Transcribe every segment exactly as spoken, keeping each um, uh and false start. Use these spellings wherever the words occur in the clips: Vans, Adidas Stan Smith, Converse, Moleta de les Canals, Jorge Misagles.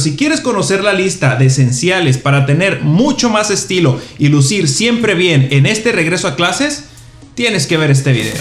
Si quieres conocer la lista de esenciales para tener mucho más estilo y lucir siempre bien en este regreso a clases, tienes que ver este video.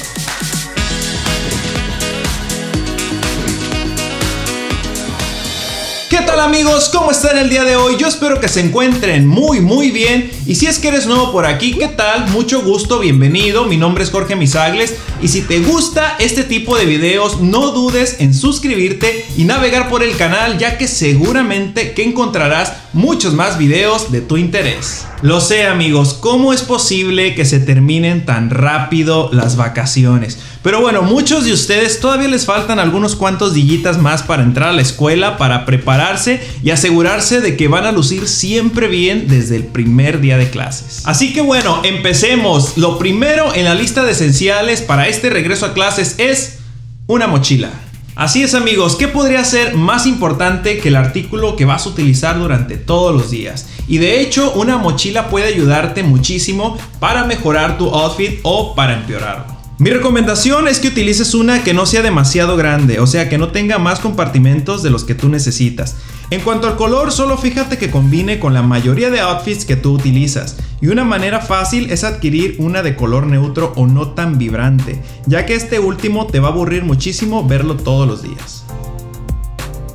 ¿Qué tal amigos? ¿Cómo están el día de hoy? Yo espero que se encuentren muy muy bien. Y si es que eres nuevo por aquí, ¿qué tal? Mucho gusto, bienvenido. Mi nombre es Jorge Misagles. Y si te gusta este tipo de videos, no dudes en suscribirte y navegar por el canal, ya que seguramente que encontrarás muchos más videos de tu interés. Lo sé amigos, ¿cómo es posible que se terminen tan rápido las vacaciones? Pero bueno, muchos de ustedes todavía les faltan algunos cuantos dillitas más para entrar a la escuela, para prepararse y asegurarse de que van a lucir siempre bien desde el primer día de clases. Así que bueno, empecemos. Lo primero en la lista de esenciales para este regreso a clases es una mochila. Así es amigos, ¿qué podría ser más importante que el artículo que vas a utilizar durante todos los días? Y de hecho, una mochila puede ayudarte muchísimo para mejorar tu outfit o para empeorarlo. Mi recomendación es que utilices una que no sea demasiado grande, o sea que no tenga más compartimentos de los que tú necesitas. En cuanto al color, solo fíjate que combine con la mayoría de outfits que tú utilizas. Y una manera fácil es adquirir una de color neutro o no tan vibrante, ya que este último te va a aburrir muchísimo verlo todos los días.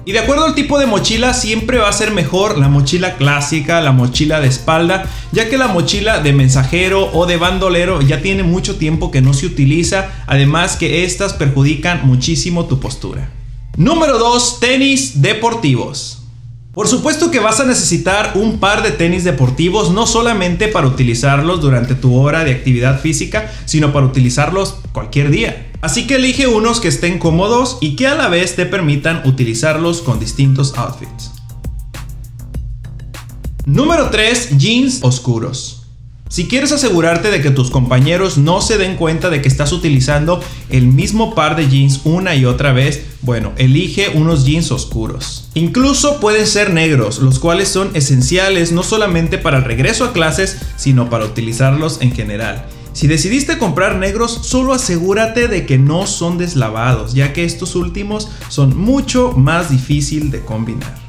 Y de acuerdo al tipo de mochila, siempre va a ser mejor la mochila clásica, la mochila de espalda, ya que la mochila de mensajero o de bandolero ya tiene mucho tiempo que no se utiliza, además que estas perjudican muchísimo tu postura. Número dos, tenis deportivos. Por supuesto que vas a necesitar un par de tenis deportivos, no solamente para utilizarlos durante tu hora de actividad física, sino para utilizarlos cualquier día. Así que elige unos que estén cómodos y que a la vez te permitan utilizarlos con distintos outfits. Número tres, jeans oscuros. Si quieres asegurarte de que tus compañeros no se den cuenta de que estás utilizando el mismo par de jeans una y otra vez, bueno, elige unos jeans oscuros. Incluso pueden ser negros, los cuales son esenciales no solamente para el regreso a clases, sino para utilizarlos en general. Si decidiste comprar negros, solo asegúrate de que no son deslavados, ya que estos últimos son mucho más difícil de combinar.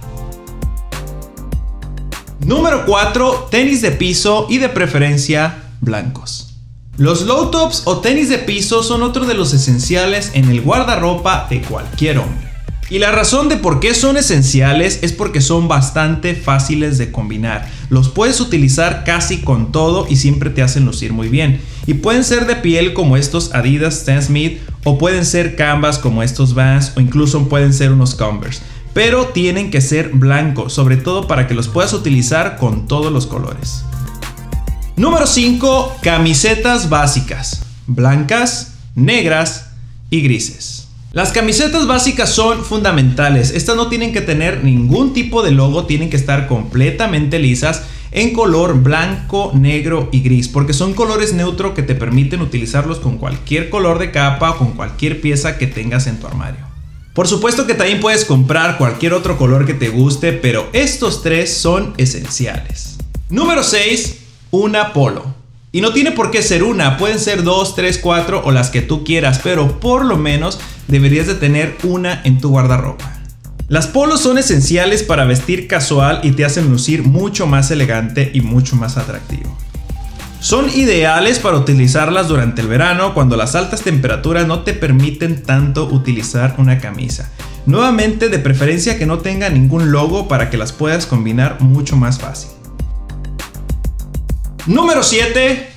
Número cuatro, tenis de piso y de preferencia blancos. Los low tops o tenis de piso son otro de los esenciales en el guardarropa de cualquier hombre. Y la razón de por qué son esenciales es porque son bastante fáciles de combinar. Los puedes utilizar casi con todo y siempre te hacen lucir muy bien. Y pueden ser de piel como estos Adidas Stan Smith, o pueden ser canvas como estos Vans, o incluso pueden ser unos Converse. Pero tienen que ser blancos, sobre todo para que los puedas utilizar con todos los colores. Número cinco, camisetas básicas, blancas, negras y grises. Las camisetas básicas son fundamentales, estas no tienen que tener ningún tipo de logo, tienen que estar completamente lisas en color blanco, negro y gris, porque son colores neutros que te permiten utilizarlos con cualquier color de capa o con cualquier pieza que tengas en tu armario. Por supuesto que también puedes comprar cualquier otro color que te guste, pero estos tres son esenciales. Número seis, una polo. Y no tiene por qué ser una, pueden ser dos, tres, cuatro o las que tú quieras, pero por lo menos deberías de tener una en tu guardarropa. Las polos son esenciales para vestir casual y te hacen lucir mucho más elegante y mucho más atractivo. Son ideales para utilizarlas durante el verano, cuando las altas temperaturas no te permiten tanto utilizar una camisa. Nuevamente, de preferencia que no tenga ningún logo para que las puedas combinar mucho más fácil. Número siete.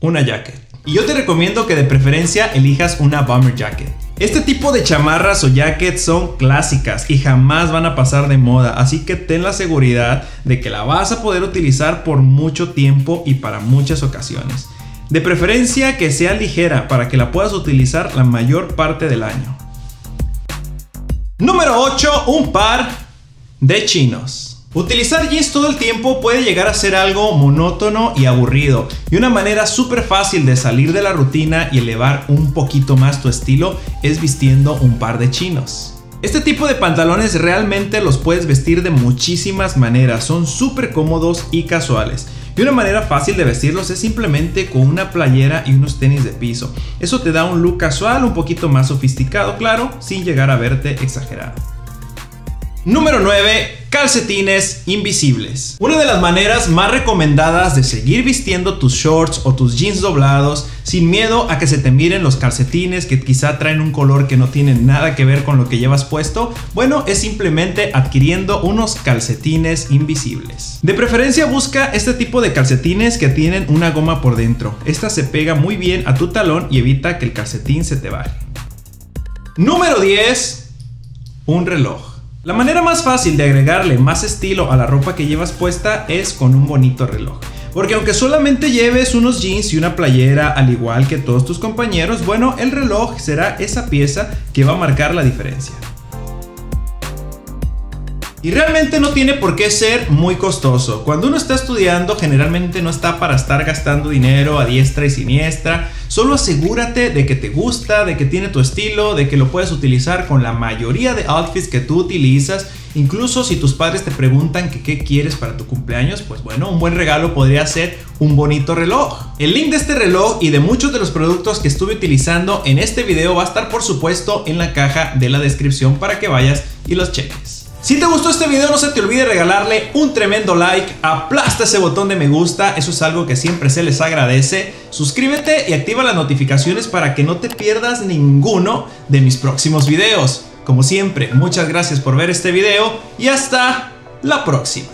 Una jacket. Y yo te recomiendo que de preferencia elijas una bomber jacket. Este tipo de chamarras o jackets son clásicas y jamás van a pasar de moda, así que ten la seguridad de que la vas a poder utilizar por mucho tiempo y para muchas ocasiones. De preferencia que sea ligera para que la puedas utilizar la mayor parte del año. Número ocho, un par de chinos. Utilizar jeans todo el tiempo puede llegar a ser algo monótono y aburrido, y una manera súper fácil de salir de la rutina y elevar un poquito más tu estilo es vistiendo un par de chinos. Este tipo de pantalones realmente los puedes vestir de muchísimas maneras, son súper cómodos y casuales. Y una manera fácil de vestirlos es simplemente con una playera y unos tenis de piso. Eso te da un look casual un poquito más sofisticado, claro, sin llegar a verte exagerado. Número nueve. Calcetines invisibles. Una de las maneras más recomendadas de seguir vistiendo tus shorts o tus jeans doblados sin miedo a que se te miren los calcetines que quizá traen un color que no tiene nada que ver con lo que llevas puesto, bueno, es simplemente adquiriendo unos calcetines invisibles. De preferencia busca este tipo de calcetines que tienen una goma por dentro. Esta se pega muy bien a tu talón y evita que el calcetín se te baje. Número diez. Un reloj. La manera más fácil de agregarle más estilo a la ropa que llevas puesta es con un bonito reloj. Porque aunque solamente lleves unos jeans y una playera al igual que todos tus compañeros, bueno, el reloj será esa pieza que va a marcar la diferencia. Y realmente no tiene por qué ser muy costoso. Cuando uno está estudiando, generalmente no está para estar gastando dinero a diestra y siniestra. Solo asegúrate de que te gusta, de que tiene tu estilo, de que lo puedes utilizar con la mayoría de outfits que tú utilizas. Incluso si tus padres te preguntan que qué quieres para tu cumpleaños, pues bueno, un buen regalo podría ser un bonito reloj. El link de este reloj y de muchos de los productos que estuve utilizando en este video va a estar por supuesto en la caja de la descripción para que vayas y los cheques. Si te gustó este video, no se te olvide regalarle un tremendo like, aplasta ese botón de me gusta, eso es algo que siempre se les agradece. Suscríbete y activa las notificaciones para que no te pierdas ninguno de mis próximos videos. Como siempre, muchas gracias por ver este video y hasta la próxima.